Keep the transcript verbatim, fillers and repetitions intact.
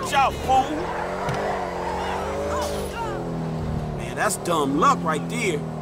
Watch out, fool! Man, that's dumb luck right there.